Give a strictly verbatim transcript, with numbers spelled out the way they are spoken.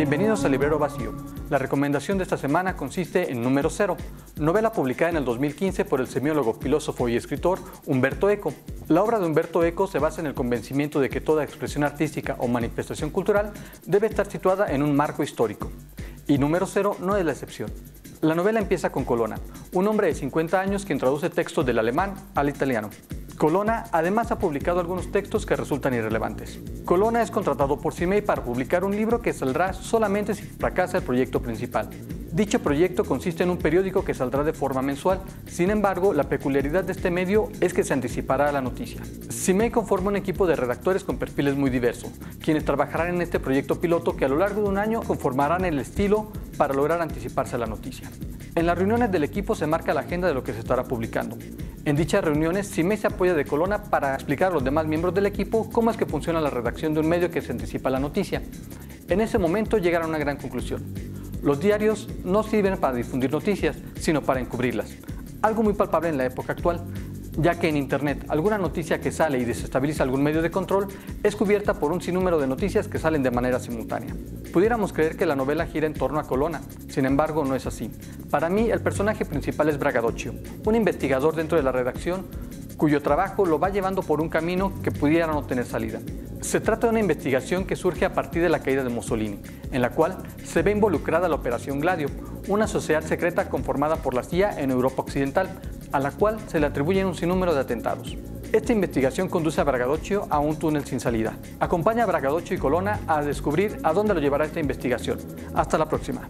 Bienvenidos a Librero Vacío. La recomendación de esta semana consiste en Número Cero, novela publicada en el dos mil quince por el semiólogo, filósofo y escritor Umberto Eco. La obra de Umberto Eco se basa en el convencimiento de que toda expresión artística o manifestación cultural debe estar situada en un marco histórico. Y Número Cero no es la excepción. La novela empieza con Colonna, un hombre de cincuenta años quien traduce textos del alemán al italiano. Colonna además ha publicado algunos textos que resultan irrelevantes. Colonna es contratado por Simei para publicar un libro que saldrá solamente si fracasa el proyecto principal. Dicho proyecto consiste en un periódico que saldrá de forma mensual, sin embargo, la peculiaridad de este medio es que se anticipará a la noticia. Simei conforma un equipo de redactores con perfiles muy diversos, quienes trabajarán en este proyecto piloto que a lo largo de un año conformarán el estilo para lograr anticiparse a la noticia. En las reuniones del equipo se marca la agenda de lo que se estará publicando. En dichas reuniones, Simei se apoya de Colonna para explicar a los demás miembros del equipo cómo es que funciona la redacción de un medio que se anticipa la noticia. En ese momento llegan a una gran conclusión. Los diarios no sirven para difundir noticias, sino para encubrirlas. Algo muy palpable en la época actual, ya que en Internet alguna noticia que sale y desestabiliza algún medio de control es cubierta por un sinnúmero de noticias que salen de manera simultánea. Pudiéramos creer que la novela gira en torno a Colonna, sin embargo no es así. Para mí el personaje principal es Braggadocio, un investigador dentro de la redacción cuyo trabajo lo va llevando por un camino que pudiera no tener salida. Se trata de una investigación que surge a partir de la caída de Mussolini, en la cual se ve involucrada la Operación Gladio, una sociedad secreta conformada por la C I A en Europa Occidental, a la cual se le atribuyen un sinnúmero de atentados. Esta investigación conduce a Braggadocio a un túnel sin salida. Acompaña a Braggadocio y Colonna a descubrir a dónde lo llevará esta investigación. Hasta la próxima.